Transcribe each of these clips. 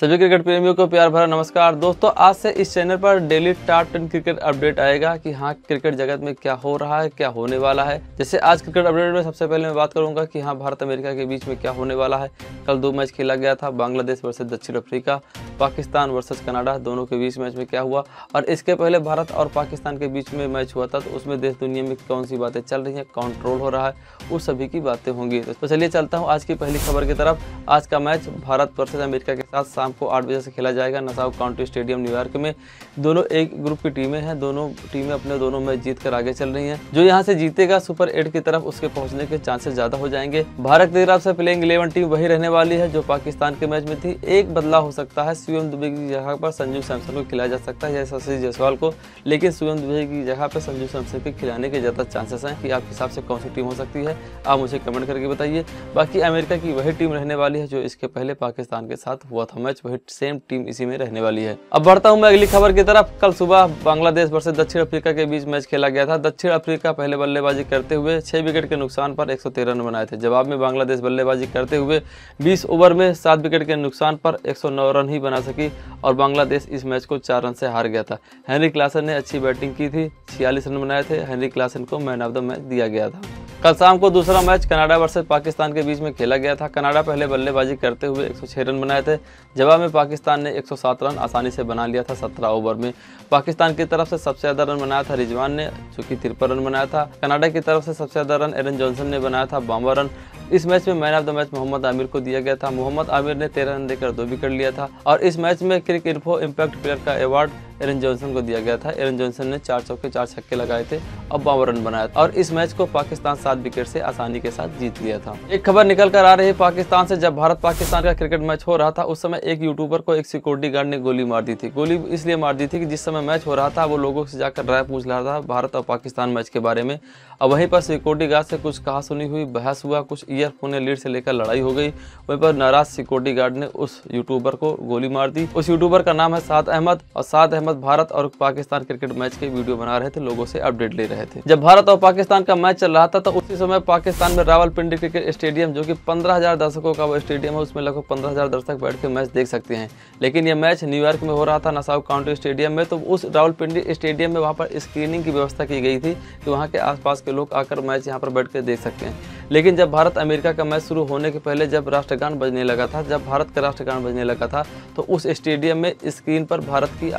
सभी क्रिकेट प्रेमियों को प्यार भरा नमस्कार दोस्तों। आज से इस चैनल पर डेली टॉप 10 क्रिकेट अपडेट आएगा कि हाँ क्रिकेट जगत में क्या हो रहा है, क्या होने वाला है। जैसे आज क्रिकेट अपडेट में सबसे पहले मैं बात करूंगा कि हाँ भारत अमेरिका के बीच में क्या होने वाला है। कल 2 मैच खेला गया था, बांग्लादेश वर्सेस दक्षिण अफ्रीका, पाकिस्तान वर्सेस कनाडा, दोनों के बीच मैच में क्या हुआ। और इसके पहले भारत और पाकिस्तान के बीच में मैच हुआ था, तो उसमें देश दुनिया में कौन सी बातें चल रही हैं, कौन ट्रोल हो रहा है, उस सभी की बातें होंगी। तो चलिए चलता हूँ आज की पहली खबर की तरफ। आज का मैच भारत वर्सेज अमेरिका के साथ शाम को 8 बजे से खेला जाएगा नसाउ काउंटी स्टेडियम न्यूयॉर्क में। दोनों एक ग्रुप की टीमें हैं, दोनों टीमें अपने दोनों मैच जीतकर आगे चल रही हैं। जो यहां से जीतेगा सुपर 8 की तरफ उसके पहुंचने के चांसेस ज्यादा हो जाएंगे। भारत की तरफ से प्लेइंग 11 टीम वही रहने वाली है जो पाकिस्तान के मैच में थी। एक बदलाव हो सकता है, शिवम दुबे की जगह पर संजू सैमसन को खिलाया जा सकता है या शशि जायसवाल को, लेकिन शिवम दुबे की जगह पर संजू सैमसन के खिलाने के ज्यादा चांसेस हैं। कि आपके हिसाब से कौन सी टीम हो सकती है आप मुझे कमेंट करके बताइए। बाकी अमेरिका की वही टीम रहने वाली है जो इसके पहले पाकिस्तान के साथ हुआ था मैच, वही सेम टीम इसी में रहने वाली है। अब बढ़ता हूं मैं अगली खबर की तरफ। कल सुबह बांग्लादेश वर्सेस दक्षिण अफ्रीका के बीच मैच खेला गया था। दक्षिण अफ्रीका पहले बल्लेबाजी करते हुए 6 विकेट के नुकसान पर 113 रन बनाए थे। जवाब में बांग्लादेश बल्लेबाजी करते हुए 20 ओवर में 7 विकेट के नुकसान पर 109 रन ही बना सकी और बांग्लादेश इस मैच को 4 रन से हार गया था। हेनरी क्लासन ने अच्छी बैटिंग की थी, 46 रन बनाए थे। हेनरी क्लासन को मैन ऑफ द मैच दिया गया था। कल शाम को दूसरा मैच कनाडा वर्सेस पाकिस्तान के बीच में खेला गया था। कनाडा पहले बल्लेबाजी करते हुए 106 रन बनाए थे। जवाब में पाकिस्तान ने 107 रन आसानी से बना लिया था 17 ओवर में। पाकिस्तान की तरफ से सबसे ज़्यादा रन बनाया था रिजवान ने, जो कि 53 रन बनाया था। कनाडा की तरफ से सबसे ज़्यादा रन एरन जॉनसन ने बनाया था, 52 रन। इस मैच में man of the match Mohammad Amir को दिया गया था। मोहम्मद आमिर ने 13 रन देकर 2 विकेट लिया था। और इस मैच में क्रिकेट इन्फो इम्पैक्ट प्लेयर का अवार्ड एरन जॉनसन को दिया गया था। एरन जॉनसन ने 4 चौके 4 छक्के लगाए थे और 52 रन बनाया और इस मैच को पाकिस्तान 7 विकेट से आसानी के साथ जीत लिया था। एक खबर निकल कर आ रही है पाकिस्तान से। जब भारत पाकिस्तान का क्रिकेट मैच हो रहा था उस समय एक यूट्यूबर को एक सिक्योरिटी गार्ड ने गोली मार दी थी। गोली इसलिए मार दी थी कि जिस समय मैच हो रहा था वो लोगों से जाकर राय पूछ रहा था भारत और पाकिस्तान मैच के बारे में। और वहीं पर सिक्योरिटी गार्ड से कुछ कहा सुनी हुई, बहस हुआ, कुछ ईयरफोन लीड से लेकर लड़ाई हो गई। वहीं पर नाराज सिक्योरिटी गार्ड ने उस यूट्यूबर को गोली मार दी। उस यूट्यूबर का नाम है साद अहमद और साद भारत और पाकिस्तान क्रिकेट मैच के वीडियो बना रहे थे, लोगों से अपडेट ले रहे थे। जब भारत और पाकिस्तान का मैच चल रहा था तो उसी समय पाकिस्तान में रावलपिंडी क्रिकेट स्टेडियम, जो कि 15,000 दर्शकों का वो स्टेडियम है, उसमें लगभग 15,000 दर्शक बैठ के मैच देख सकते हैं। लेकिन यह मैच न्यूयॉर्क में हो रहा था नासाउ काउंटी स्टेडियम में, तो उस रावलपिंडी स्टेडियम में वहाँ पर स्क्रीनिंग की व्यवस्था की गई थी कि वहाँ के आसपास के लोग आकर मैच यहाँ पर बैठ कर देख सकते हैं। लेकिन जब भारत अमेरिका का मैच शुरू होने के पहले जब राष्ट्रगान बजने लगा था, जब भारत का राष्ट्रगान बजने लगा था तो उस स्टेडियम में स्क्रीन पर भारत की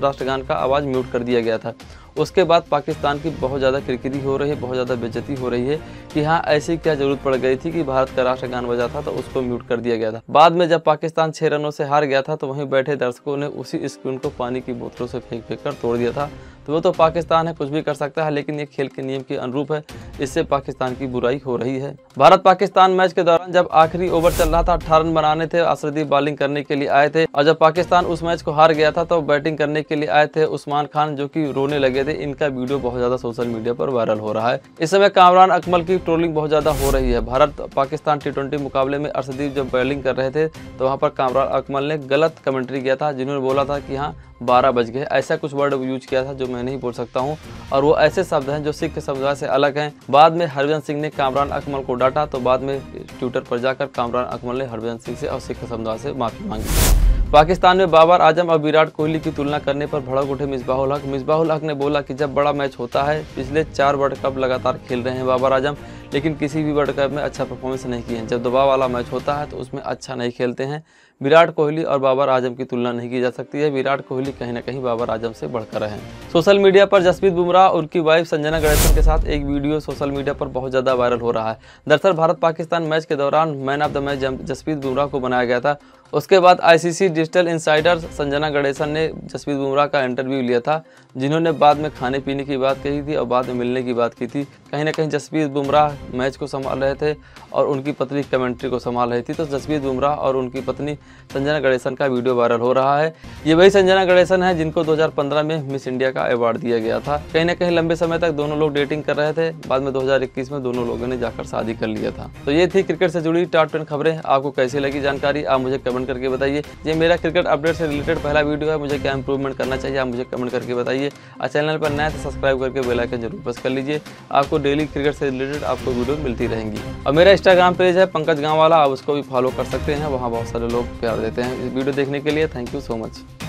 राष्ट्रगान का आवाज़ म्यूट कर दिया गया था। उसके बाद पाकिस्तान की बहुत ज़्यादा किरकिरी हो रही है, बहुत ज़्यादा बेइज्जती हो रही है कि हाँ ऐसी क्या ज़रूरत पड़ गई थी कि भारत का राष्ट्रगान बजा था तो उसको म्यूट कर दिया गया था। बाद में जब पाकिस्तान 6 रनों से हार गया था तो वहीं बैठे दर्शकों ने उसी स्क्रीन को पानी की बोतलों से फेंक कर तोड़ दिया था। तो वो तो पाकिस्तान है, कुछ भी कर सकता है, लेकिन ये खेल के नियम के अनुरूप है। इससे पाकिस्तान की बुराई हो रही है। भारत पाकिस्तान मैच के दौरान जब आखिरी ओवर चल रहा था 18 रन बनाने थे, अर्शदीप बॉलिंग करने के लिए आए थे। और जब पाकिस्तान उस मैच को हार गया था तो बैटिंग करने के लिए आए थे उस्मान खान, जो कि रोने लगे थे। इनका वीडियो बहुत ज्यादा सोशल मीडिया पर वायरल हो रहा है। इस समय कामरान अकमल की ट्रोलिंग बहुत ज्यादा हो रही है। भारत पाकिस्तान T20 मुकाबले में अर्शदीप जब बॉलिंग कर रहे थे तो वहाँ पर कामरान अकमल ने गलत कमेंट्री किया था, जिन्होंने बोला था कि हाँ 12 बज गए, ऐसा कुछ वर्ड यूज किया था जो मैं नहीं बोल सकता हूं। और वो ऐसे शब्द हैं जो सिख समुदाय से अलग हैं। बाद में हरभजन सिंह ने कामरान अकमल को डांटा तो बाद में ट्विटर पर जाकर कामरान अकमल ने हरभजन सिंह से और सिख समुदाय से माफी मांगी। पाकिस्तान में बाबर आजम और विराट कोहली की तुलना करने पर भड़क उठे मिसबाहुल हक। मिसबाहुल हक ने बोला कि जब बड़ा मैच होता है, पिछले 4 वर्ल्ड कप लगातार खेल रहे हैं बाबर आजम, लेकिन किसी भी वर्ल्ड कप में अच्छा परफॉर्मेंस नहीं किए हैं। जब दबाव वाला मैच होता है तो उसमें अच्छा नहीं खेलते हैं। विराट कोहली और बाबर आजम की तुलना नहीं की जा सकती है। विराट कोहली कहीं ना कहीं बाबर आजम से बढ़कर हैं। सोशल मीडिया पर जसप्रीत बुमराह और उनकी वाइफ संजना गणेसन के साथ एक वीडियो सोशल मीडिया पर बहुत ज़्यादा वायरल हो रहा है। दरअसल भारत पाकिस्तान मैच के दौरान man of the match Jasprit Bumrah को बनाया गया था। उसके बाद ICC digital insider Sanjana Ganesan ने जसप्रीत बुमराह का इंटरव्यू लिया था, जिन्होंने बाद में खाने पीने की बात कही थी और बाद में मिलने की बात की थी। कहीं ना कहीं जसप्रीत बुमराह मैच को संभाल रहे थे और उनकी पत्नी कमेंट्री को संभाल रही थी। तो जसप्रीत बुमराह और उनकी पत्नी संजना गणेसन का वीडियो वायरल हो रहा है। ये वही संजना गणेसन है जिनको 2015 में मिस इंडिया का अवार्ड दिया गया था। कहीं ना कहीं लंबे समय तक दोनों लोग डेटिंग कर रहे थे, बाद में 2021 में दोनों लोगों ने जाकर शादी कर लिया था। तो ये थी क्रिकेट से जुड़ी टॉप 10 खबरें। आपको कैसी लगी जानकारी आप मुझे कमेंट करके बताइए। ये मेरा क्रिकेट अपडेट से रिलेटेड पहला वीडियो है, मुझे क्या इंप्रूवमेंट करना चाहिए आप मुझे कमेंट करके बताइए। और चैनल पर नया तो सब्सक्राइब करके बेल आइकन जरूर प्रेस कर लीजिए। आपको डेली क्रिकेट से रिलेटेड आपको वीडियो मिलती रहेंगी। और मेरा इंस्टाग्राम पेज है पंकज गांव वाला, आप उसको भी फॉलो कर सकते हैं। वहाँ बहुत सारे लोग प्यार देते हैं। वीडियो देखने के लिए थैंक यू सो मच।